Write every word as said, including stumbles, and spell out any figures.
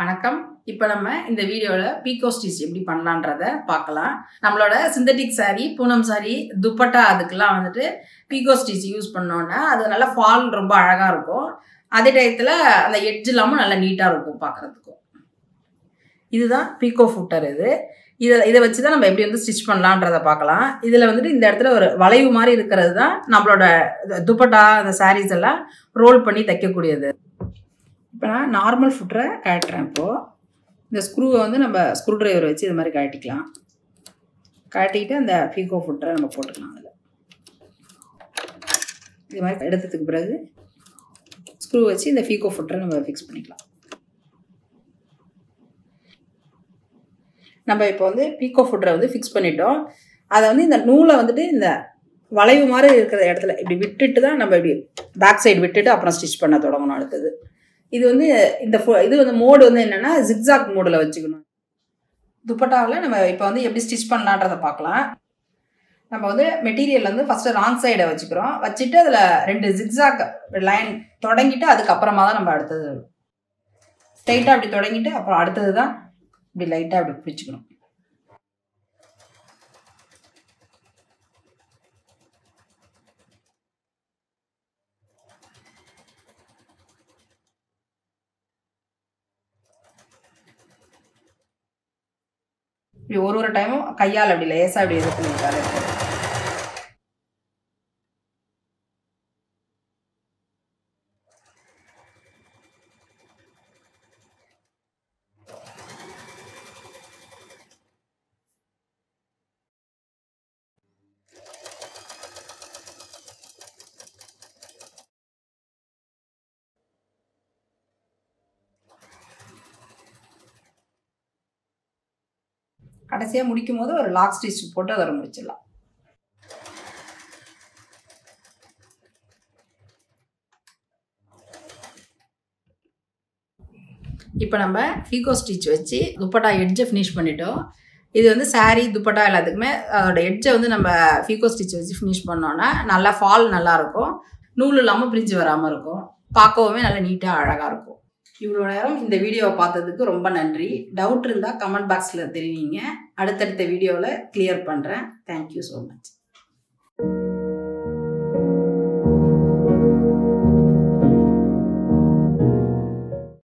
வணக்கம் இப்போ நம்ம இந்த வீடியோல பீகோ ஸ்டிட்ச் எப்படி பண்ணலாம்ன்றத பார்க்கலாம் நம்மளோட synthetic saree Poonam saree dupatta அதுக்கெல்லாம் வந்துட்டு பீகோ ஸ்டிட்ச் யூஸ் பண்ணோம்னா அது நல்ல ஃபால் ரொம்ப அழகா இருக்கும் அதே டைத்துல அந்த எட்ஜ் எல்லாம் நல்ல நீட்டா இருக்கும் பார்க்கிறதுக்கு இதுதான் பீகோ ஃபுட்டர் இது இத இத வச்சு தான் நம்ம எப்படி வந்து ஸ்டிட்ச் பண்ணலாம்ன்றத பார்க்கலாம் இதுல வந்துட்டு இந்த இடத்துல ஒரு வளைவு மாதிரி இருக்குறது தான் நம்மளோட துப்பட்டா அந்த sarees எல்லாம் ரோல் பண்ணி தைக்க கூடியது Now, normal footer is a The screw is a screwdriver. We will cut it. Cut it and the Picot footer. We will fix the screw and the Picot footer. We will fix the Picot footer. We will fix the Picot footer. இது வந்து இந்த இது வந்து mode வந்து என்னன்னா zigzag மோட்ல வச்சுக்கணும் துப்பட்டால நம்ம இப்போ வந்து எப்படி ஸ்டிட்ச் பண்ணலாம்ன்றத பார்க்கலாம் நம்ம வந்து மெட்டீரியல்ல இருந்து ஃபர்ஸ்ட் ராங் சைட வச்சுக்கிறோம் வச்சிட்டு அதுல ரெண்டு zigzag லைன் தொடங்கிட்டு அதுக்கு அப்புறமா தான் நம்ம அடுத்து ஸ்ட்ரைட்டா அப்படி தொடங்கிட்டு அப்புறம் அடுத்து தான் இப்படி லைட்டா அப்படி பிடிச்சுக்கணும் We will do time. Kayal will lay aside. கடைசியா முடிக்கும் போது ஒரு லாக் ஸ்டிட்ச் போட்டு அத முடிச்சிடலாம் இப்போ நம்ம Picot stitch வச்சு துப்பட்டா எட்ஜ் finish பண்ணிட்டோம் இது வந்து saree துப்பட்டா எல்லாத்துக்குமே அதோட எட்ஜ் வந்து நம்ம Picot stitch வச்சு finish பண்ணோம்னா நல்லா ஃபால் நல்லா இருக்கும் நூல் இல்லாம பிரிஞ்சு வராம இருக்கும் பார்க்கவே நல்ல நீட்டா அழகா இருக்கும் இவ்வளவு நேரம் இந்த வீடியோவை பார்த்ததுக்கு ரொம்ப நன்றி டவுட் இருந்தா கமெண்ட் பாக்ஸ்ல தெரிவிங்க அடுத்த அடுத்த வீடியோல கிளியர் பண்றேன் Thank you so much